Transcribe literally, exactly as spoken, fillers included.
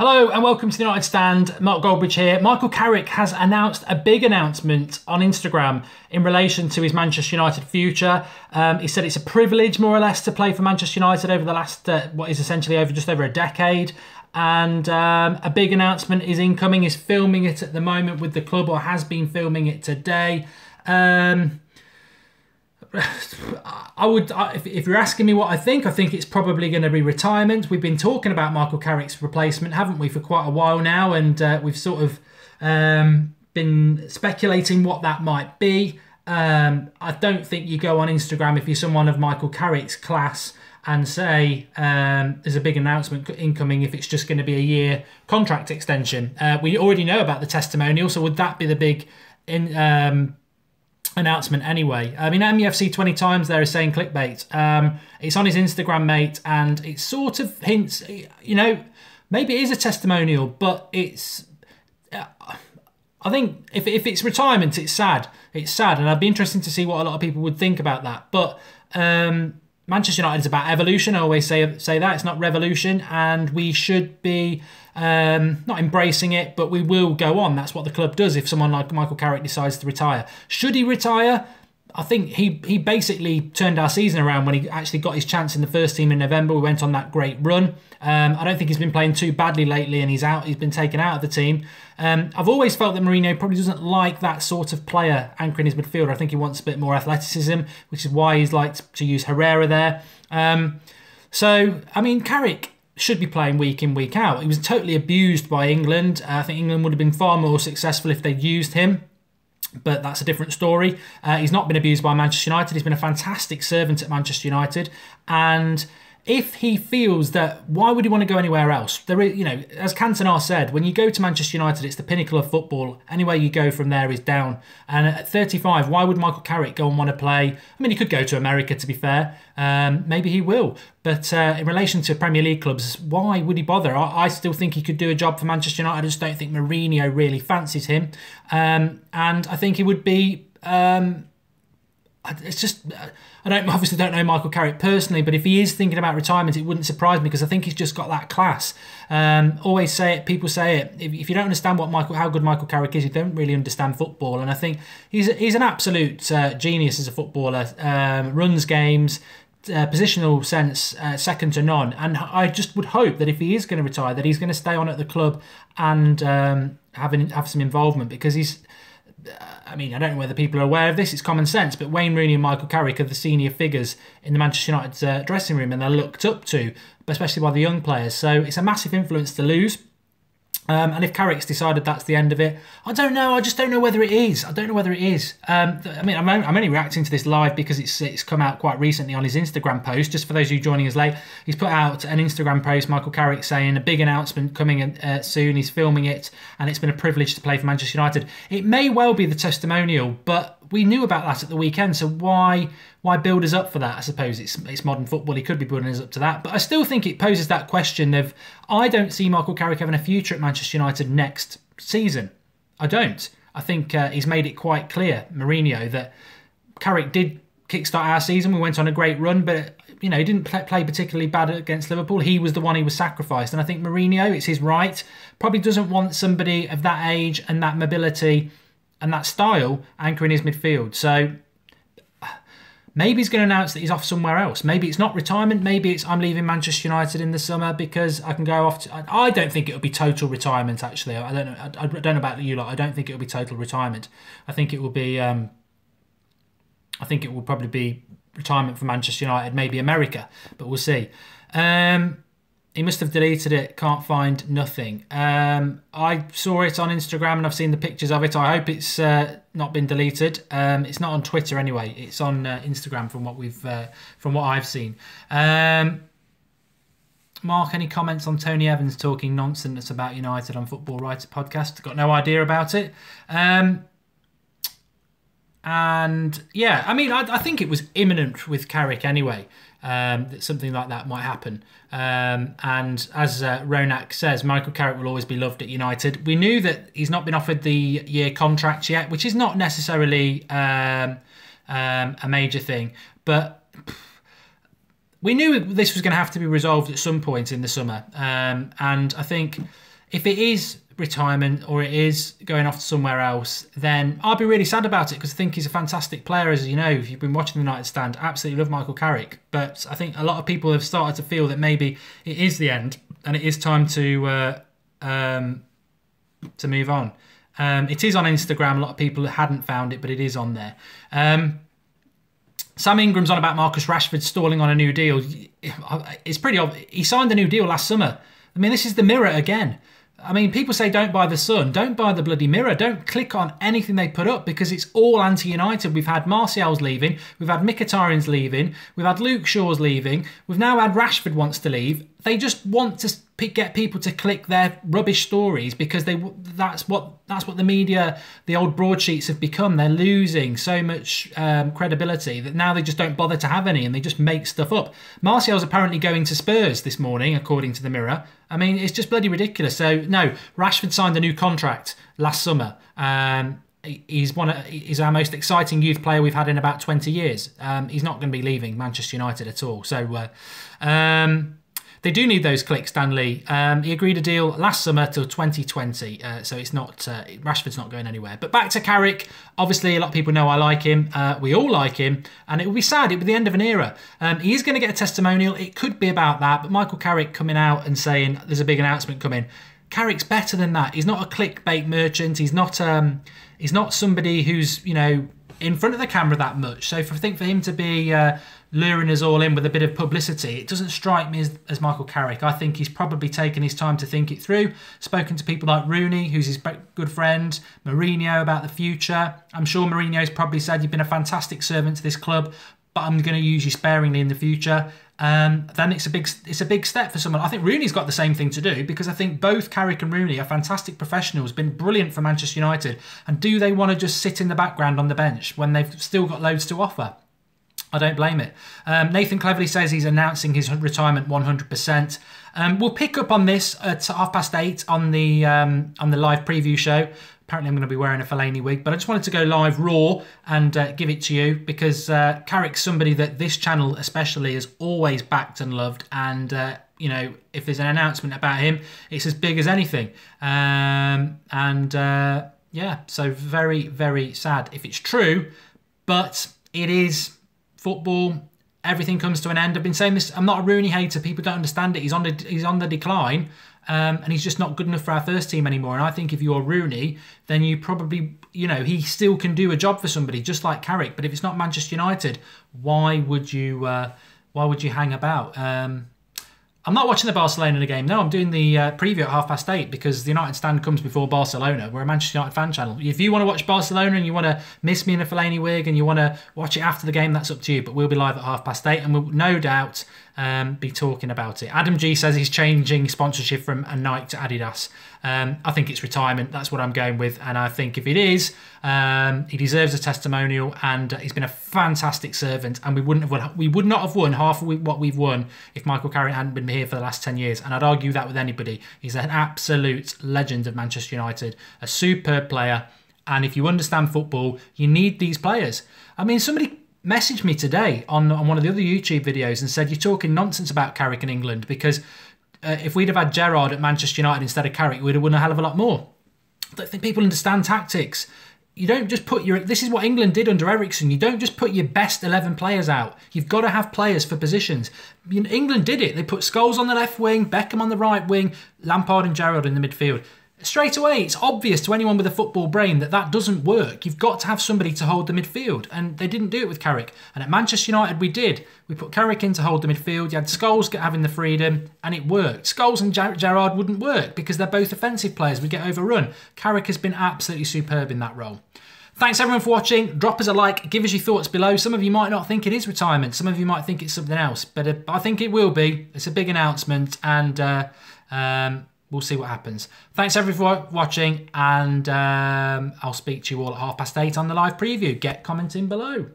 Hello and welcome to The United Stand. Mark Goldbridge here. Michael Carrick has announced a big announcement on Instagram in relation to his Manchester United future. Um, he said it's a privilege, more or less, to play for Manchester United over the last, uh, what is essentially over just over a decade. And um, a big announcement is incoming. He's filming it at the moment with the club, or has been filming it today. Um... I would, if you're asking me what I think, I think it's probably going to be retirement. We've been talking about Michael Carrick's replacement, haven't we, for quite a while now, and uh, we've sort of um, been speculating what that might be. Um, I don't think you go on Instagram if you're someone of Michael Carrick's class and say um, there's a big announcement incoming if it's just going to be a year contract extension. Uh, we already know about the testimonial, so would that be the big in? Um, announcement anyway? I mean, M U F C twenty times there is saying clickbait. Um, it's on his Instagram, mate, and it sort of hints, you know, maybe it is a testimonial, but it's... Uh, I think if, if it's retirement, it's sad. It's sad, and I'd be interested to see what a lot of people would think about that. But um, Manchester United is about evolution. I always say, say that. It's not revolution, and we should be... Um, not embracing it, but we will go on. That's what the club does if someone like Michael Carrick decides to retire. Should he retire? I think he, he basically turned our season around when he actually got his chance in the first team in November. We went on that great run. Um, I don't think he's been playing too badly lately, and he's out. He's been taken out of the team. Um, I've always felt that Mourinho probably doesn't like that sort of player anchoring his midfield. I think he wants a bit more athleticism, which is why he's liked to use Herrera there. Um, so, I mean, Carrick should be playing week in, week out. He was totally abused by England. Uh, I think England would have been far more successful if they'd used him, but that's a different story. Uh, he's not been abused by Manchester United. He's been a fantastic servant at Manchester United. And if he feels that, why would he want to go anywhere else? There is, you know, as Cantona said, when you go to Manchester United, it's the pinnacle of football. Anywhere you go from there is down. And at thirty-five, why would Michael Carrick go and want to play? I mean, he could go to America, to be fair. Um, maybe he will. But uh, in relation to Premier League clubs, why would he bother? I, I still think he could do a job for Manchester United. I just don't think Mourinho really fancies him. Um, and I think he would be... Um, It's just, I don't obviously don't know Michael Carrick personally, but if he is thinking about retirement, it wouldn't surprise me, because I think he's just got that class. Um, always say it, people say it. If, if you don't understand what Michael, how good Michael Carrick is, you don't really understand football. And I think he's he's an absolute uh, genius as a footballer. Um, runs games, uh, positional sense, uh, second to none. And I just would hope that if he is going to retire, that he's going to stay on at the club and um, have an, have some involvement, because he's. I mean, I don't know whether people are aware of this, it's common sense, but Wayne Rooney and Michael Carrick are the senior figures in the Manchester United uh, dressing room, and they're looked up to, especially by the young players. So it's a massive influence to lose. Um, and if Carrick's decided that's the end of it, I don't know. I just don't know whether it is. I don't know whether it is. Um, I mean, I'm only, I'm only reacting to this live because it's it's come out quite recently on his Instagram post. Just for those of you joining us late, he's put out an Instagram post, Michael Carrick, saying a big announcement coming in, uh, soon. He's filming it, and it's been a privilege to play for Manchester United. It may well be the testimonial, but we knew about that at the weekend, so why why build us up for that? I suppose it's it's modern football. He could be building us up to that, but I still think it poses that question of, I don't see Michael Carrick having a future at Manchester United next season. I don't. I think uh, he's made it quite clear, Mourinho, that Carrick did kickstart our season. We went on a great run, but you know, he didn't play particularly bad against Liverpool. He was the one who was sacrificed, and I think Mourinho, it's his right, probably doesn't want somebody of that age and that mobility and that style anchoring his midfield. So maybe he's going to announce that he's off somewhere else. Maybe it's not retirement. Maybe it's, I'm leaving Manchester United in the summer because I can go off to... I, I don't think it'll be total retirement, actually. I don't know, I, I don't know about you lot. I don't think it'll be total retirement. I think it will be... Um, I think it will probably be retirement for Manchester United, maybe America, but we'll see. Um... He must have deleted it, can't find nothing. Um, I saw it on Instagram and I've seen the pictures of it. I hope it's uh, not been deleted. Um, it's not on Twitter anyway. It's on uh, Instagram from what we've uh, from what I've seen. Um, Mark, any comments on Tony Evans talking nonsense about United on Football Writers Podcast? Got no idea about it. Um, and yeah, I mean, I, I think it was imminent with Carrick anyway. Um, that something like that might happen. Um, and as uh, Ronak says, Michael Carrick will always be loved at United. We knew that he's not been offered the year contract yet, which is not necessarily um, um, a major thing. But pff, we knew this was going to have to be resolved at some point in the summer. Um, and I think if it is retirement or it is going off to somewhere else, then I'll be really sad about it, because I think he's a fantastic player. As you know, if you've been watching The United Stand, absolutely love Michael Carrick. But I think a lot of people have started to feel that maybe it is the end and it is time to uh, um, to move on. Um, it is on Instagram. A lot of people hadn't found it, but it is on there. Um, Sam Ingram's on about Marcus Rashford stalling on a new deal. It's pretty obvious. He signed a new deal last summer. I mean, this is the Mirror again. I mean, people say don't buy the Sun, don't buy the bloody Mirror, don't click on anything they put up, because it's all anti-United. We've had Martial's leaving, we've had Mkhitaryan's leaving, we've had Luke Shaw's leaving, we've now had Rashford wants to leave. They just want to get people to click their rubbish stories, because they that's what that's what the media, the old broadsheets have become. They're losing so much um, credibility that now they just don't bother to have any, and they just make stuff up. Martial's apparently going to Spurs this morning, according to the Mirror. I mean, it's just bloody ridiculous. So no, Rashford signed a new contract last summer. Um, he's one of, he's our most exciting youth player we've had in about twenty years. Um, he's not going to be leaving Manchester United at all. So uh, um. They do need those clicks, Stanley. Um, he agreed a deal last summer till twenty twenty, uh, so it's not uh, Rashford's not going anywhere. But back to Carrick. Obviously, a lot of people know I like him. Uh, we all like him, and it will be sad. It will be the end of an era. Um, he is going to get a testimonial. It could be about that, but Michael Carrick coming out and saying there's a big announcement coming. Carrick's better than that. He's not a clickbait merchant. He's not. Um, he's not somebody who's, you know, in front of the camera that much. So for, I think for him to be uh, luring us all in with a bit of publicity, it doesn't strike me as, as Michael Carrick. I think he's probably taken his time to think it through, spoken to people like Rooney, who's his good friend, Mourinho about the future. I'm sure Mourinho's probably said, you've been a fantastic servant to this club, but I'm going to use you sparingly in the future. Um, then it's a big it's a big step for someone. I think Rooney's got the same thing to do, because I think both Carrick and Rooney are fantastic professionals, been brilliant for Manchester United. And do they want to just sit in the background on the bench when they've still got loads to offer? I don't blame it. Um, Nathan Cleverly says he's announcing his retirement one hundred percent. Um, we'll pick up on this at half past eight on the um, on the live preview show. Apparently I'm going to be wearing a Fellaini wig, but I just wanted to go live raw and uh, give it to you, because uh, Carrick's somebody that this channel especially has always backed and loved, and uh, you know, if there's an announcement about him, it's as big as anything. Um, and uh, yeah, so very, very sad if it's true, but it is football. Everything comes to an end. I've been saying this. I'm not a Rooney hater. People don't understand it. He's on the he's on the decline. Um, and he's just not good enough for our first team anymore. And I think if you're Rooney, then you probably, you know, he still can do a job for somebody just like Carrick. But if it's not Manchester United, why would you, uh, why would you hang about? Um, I'm not watching the Barcelona game. No, I'm doing the uh, preview at half past eight, because the United Stand comes before Barcelona. We're a Manchester United fan channel. If you want to watch Barcelona and you want to miss me in a Fellaini wig and you want to watch it after the game, that's up to you. But we'll be live at half past eight, and we'll no doubt um, be talking about it. Adam G says he's changing sponsorship from a Nike to Adidas. Um, I think it's retirement. That's what I'm going with. And I think if it is, um, he deserves a testimonial, and he's been a fantastic servant. And we wouldn't have won, we would not have won half of what we've won if Michael Carrick hadn't been here for the last ten years. And I'd argue that with anybody. He's an absolute legend of Manchester United, a superb player. And if you understand football, you need these players. I mean, somebody messaged me today on, on one of the other YouTube videos and said, you're talking nonsense about Carrick in England, because Uh, if we'd have had Gerrard at Manchester United instead of Carrick, we'd have won a hell of a lot more. I don't think people understand tactics. You don't just put your... This is what England did under Ericsson. You don't just put your best eleven players out. You've got to have players for positions. You know, England did it. They put Scholes on the left wing, Beckham on the right wing, Lampard and Gerrard in the midfield. Straight away, it's obvious to anyone with a football brain that that doesn't work. You've got to have somebody to hold the midfield, and they didn't do it with Carrick. And at Manchester United, we did. We put Carrick in to hold the midfield. You had Scholes having the freedom, and it worked. Scholes and Ger Gerrard wouldn't work, because they're both offensive players. We get overrun. Carrick has been absolutely superb in that role. Thanks everyone for watching. Drop us a like. Give us your thoughts below. Some of you might not think it is retirement. Some of you might think it's something else. But I think it will be. It's a big announcement, and... Uh, um, We'll see what happens. Thanks everyone for watching, and um, I'll speak to you all at half past eight on the live preview. Get commenting below.